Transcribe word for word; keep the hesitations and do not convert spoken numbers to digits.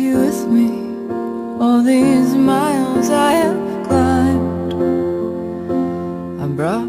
You with me, all these miles I have climbed. I'm brought